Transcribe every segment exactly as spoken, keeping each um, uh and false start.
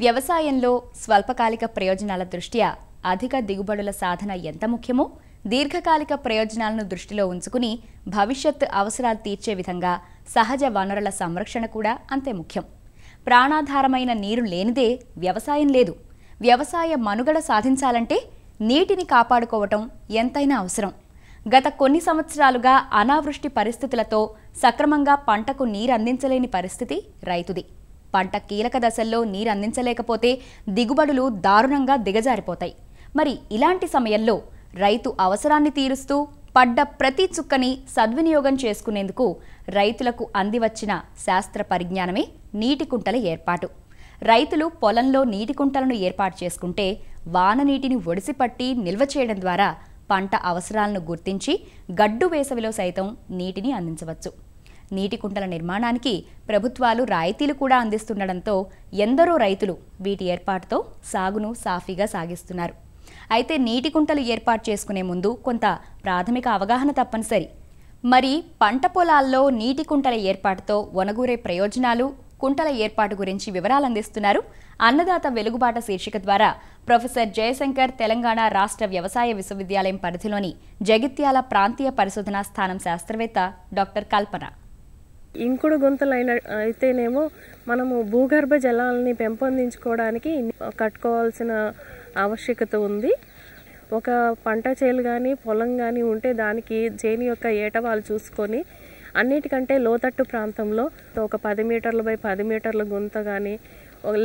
వ్యవసాయంలో స్వల్పకాలిక ప్రయోజనాల దృష్ట్యా అధిక దిగుబడుల సాధన ఎంత ముఖ్యమో దీర్ఘకాలిక ప్రయోజనాలను దృష్టిలో ఉంచుకుని భవిష్యత్ అవసరాలు తీర్చే విధంగా సహజ వనరుల సంరక్షణ కూడా అంతే ముఖ్యం. ప్రాణాధారమైన నీరు లేనిదే వ్యవసాయం లేదు. వ్యవసాయ మనుగడ సాధించాలంటే నీటిని కాపాడుకోవడం ఎంతైనా అవసరం. గత కొన్ని సంవత్సరాలుగా అనావృష్టి పరిస్థితులతో సక్రమంగా పంటకు నీరు అందించలేని పరిస్థితి రైతుది. పంట కీలక దశల్లో నీరు అందించలేకపోతే దిగుబడులు దారుణంగా దిగజారిపోతాయి. మరి ఇలాంటి సమయంలో రైతు అవసరాన్ని తీరుస్తూ పడ్డ ప్రతి చుక్కని సద్వినియోగం చేసుకునేందుకు రైతులకు అందివచ్చిన శాస్త్ర పరిజ్ఞానమే నీటి కుంటల ఏర్పాటు. రైతులు పొలంలో నీటి కుంటలను ఏర్పాటు చేసుకుంటే వాన నీటిని ఒడిసిపట్టి నిల్వ చేయడం ద్వారా పంట అవసరాలను గుర్తించి గడ్డు వేసవిలో సైతం నీటిని అందించవచ్చు. నీటి కుంటల నిర్మాణానికి ప్రభుత్వాలు రాయితీలు కూడా అందిస్తుండడంతో ఎందరో రైతులు వీటి ఏర్పాటుతో సాగును సాఫీగా సాగిస్తున్నారు. అయితే నీటి కుంటలు ఏర్పాటు చేసుకునే ముందు కొంత ప్రాథమిక అవగాహన తప్పనిసరి. మరి పంట పొలాల్లో నీటి కుంటల ఏర్పాటుతో ఒనగూరే ప్రయోజనాలు, కుంటల ఏర్పాటు గురించి వివరాలు అందిస్తున్నారు అన్నదాత వెలుగుబాట శీర్షిక ద్వారా ప్రొఫెసర్ జయశంకర్, తెలంగాణ రాష్ట్ర వ్యవసాయ విశ్వవిద్యాలయం పరిధిలోని జగిత్యాల ప్రాంతీయ పరిశోధనా స్థానం శాస్త్రవేత్త డాక్టర్ కల్పన. ఇంకుడు గుంతలైన అయితేనేమో మనము భూగర్భ జలాలని పెంపొందించుకోవడానికి కట్టుకోవాల్సిన ఆవశ్యకత ఉంది. ఒక పంట చేలు కానీ పొలం కానీ ఉంటే దానికి చేని యొక్క ఏట వాళ్ళు చూసుకొని అన్నిటికంటే లోతట్టు ప్రాంతంలో ఒక పది మీటర్ల బై పది మీటర్ల గుంత కానీ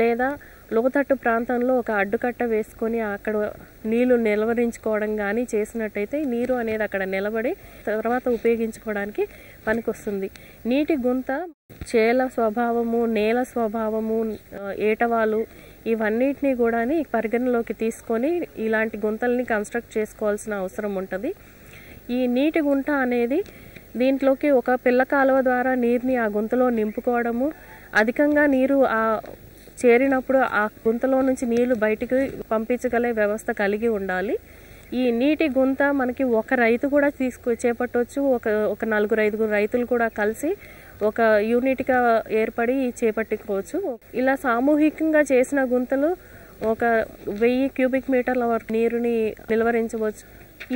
లేదా లోతట్టు ప్రాంతంలో ఒక అడ్డుకట్ట వేసుకొని అక్కడ నీళ్లు నిలవరించుకోవడం కానీ చేసినట్టయితే నీరు అనేది అక్కడ నిలబడి తర్వాత ఉపయోగించుకోవడానికి పనికొస్తుంది. నీటి గుంత చేల స్వభావము, నేల స్వభావము, ఏటవాలు ఇవన్నిటినీ కూడా పరిగణలోకి తీసుకొని ఇలాంటి గుంతల్ని కన్స్ట్రక్ట్ చేసుకోవాల్సిన అవసరం ఉంటుంది. ఈ నీటి గుంట అనేది దీంట్లోకి ఒక పిల్ల కాలువ ద్వారా నీరుని ఆ గుంతలో నింపుకోవడము, అధికంగా నీరు ఆ చేరినప్పుడు ఆ గుంతలో నుంచి నీళ్లు బయటికి పంపించగలే వ్యవస్థ కలిగి ఉండాలి. ఈ నీటి గుంత మనకి ఒక రైతు కూడా తీసుకు చేపట్టవచ్చు. ఒక ఒక నలుగురు ఐదుగురు రైతులు కూడా కలిసి ఒక యూనిట్గా ఏర్పడి చేపట్టుకోవచ్చు. ఇలా సామూహికంగా చేసిన గుంతలు ఒక వెయ్యి క్యూబిక్ మీటర్ల వరకు నీరుని నిల్వరించవచ్చు.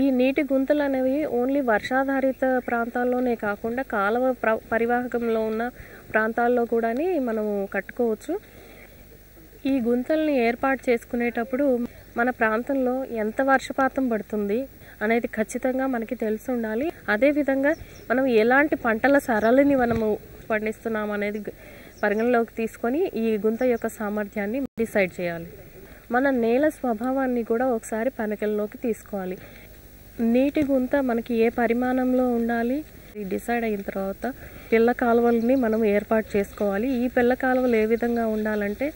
ఈ నీటి గుంతలు అనేవి ఓన్లీ వర్షాధారిత ప్రాంతాల్లోనే కాకుండా కాలువ పరివాహకంలో ఉన్న ప్రాంతాల్లో కూడా మనము కట్టుకోవచ్చు. ఈ గుంతల్ని ఏర్పాటు చేసుకునేటప్పుడు మన ప్రాంతంలో ఎంత వర్షపాతం పడుతుంది అనేది ఖచ్చితంగా మనకి తెలిసి ఉండాలి. అదేవిధంగా మనం ఎలాంటి పంటల సరళిని మనము పండిస్తున్నాం అనేది పరిగణలోకి తీసుకొని ఈ గుంత యొక్క సామర్థ్యాన్ని డిసైడ్ చేయాలి. మన నేల స్వభావాన్ని కూడా ఒకసారి పరిగణలోకి తీసుకోవాలి. నీటి గుంత మనకి ఏ పరిమాణంలో ఉండాలి డిసైడ్ అయిన తర్వాత పిల్ల కాలువలని మనం ఏర్పాటు చేసుకోవాలి. ఈ పిల్ల కాలువలు ఏ విధంగా ఉండాలంటే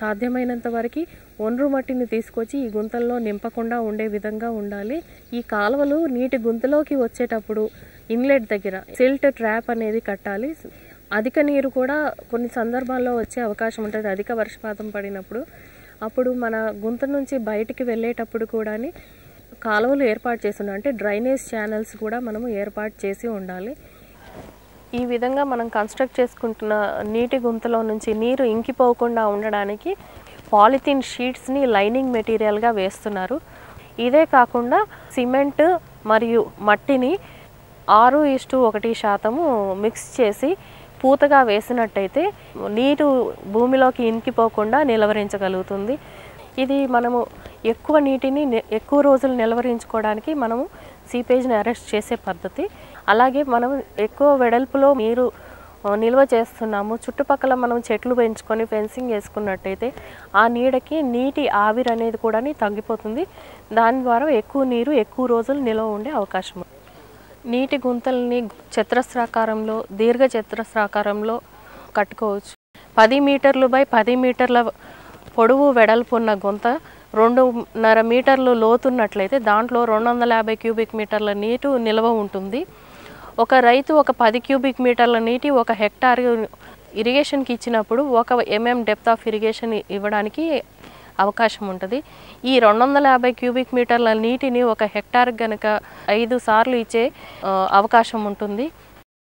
సాధ్యమైనంత వరకు ఒండ్రు మట్టిని తీసుకొచ్చి ఈ గుంతల్లో నింపకుండా ఉండే విధంగా ఉండాలి. ఈ కాలువలు నీటి గుంతలోకి వచ్చేటప్పుడు ఇన్లెట్ దగ్గర సిల్ట్ ట్రాప్ అనేది కట్టాలి. అధిక నీరు కూడా కొన్ని సందర్భాల్లో వచ్చే అవకాశం ఉంటుంది అధిక వర్షపాతం పడినప్పుడు. అప్పుడు మన గుంత నుంచి బయటికి వెళ్ళేటప్పుడు కూడా కాలువలు ఏర్పాటు చేస్తున్నాం అంటే డ్రైనేజ్ ఛానల్స్ కూడా మనము ఏర్పాటు చేసి ఉండాలి. ఈ విధంగా మనం కన్స్ట్రక్ట్ చేసుకుంటున్న నీటి గుంతలో నుంచి నీరు ఇంకిపోకుండా ఉండడానికి పాలిథిన్ షీట్స్ని లైనింగ్ మెటీరియల్గా వేస్తున్నారు. ఇదే కాకుండా సిమెంట్ మరియు మట్టిని ఆరు ఇస్టు ఒకటి శాతము మిక్స్ చేసి పూతగా వేసినట్టయితే నీరు భూమిలోకి ఇంకిపోకుండా నిలవరించగలుగుతుంది. ఇది మనము ఎక్కువ నీటిని ఎక్కువ రోజులు నిలవరించుకోవడానికి మనము సీపేజ్ని అరెస్ట్ చేసే పద్ధతి. అలాగే మనం ఎక్కువ వెడల్పులో నీరు నిల్వ చేస్తున్నాము. చుట్టుపక్కల మనం చెట్లు పెంచుకొని ఫెన్సింగ్ వేసుకున్నట్టయితే ఆ నీడకి నీటి ఆవిరి అనేది కూడా తగ్గిపోతుంది. దాని ద్వారా ఎక్కువ నీరు ఎక్కువ రోజులు నిల్వ ఉండే అవకాశం. నీటి గుంతల్ని చతురస్రాకారంలో దీర్ఘ చతురస్రాకారంలో కట్టుకోవచ్చు. పది మీటర్లు బై పది మీటర్ల పొడవు వెడల్పున్న గుంత రెండున్నర మీటర్లు లోతున్నట్లయితే దాంట్లో రెండు వందల యాభై క్యూబిక్ మీటర్ల నీరు నిల్వ ఉంటుంది. ఒక రైతు ఒక పది క్యూబిక్ మీటర్ల నీటి ఒక హెక్టార్ ఇరిగేషన్కి ఇచ్చినప్పుడు ఒక ఎంఎం డెప్త్ ఆఫ్ ఇరిగేషన్ ఇవ్వడానికి అవకాశం ఉంటుంది. ఈ రెండు వందల యాభై క్యూబిక్ మీటర్ల నీటిని ఒక హెక్టార్ కనుక ఐదు సార్లు ఇచ్చే అవకాశం ఉంటుంది.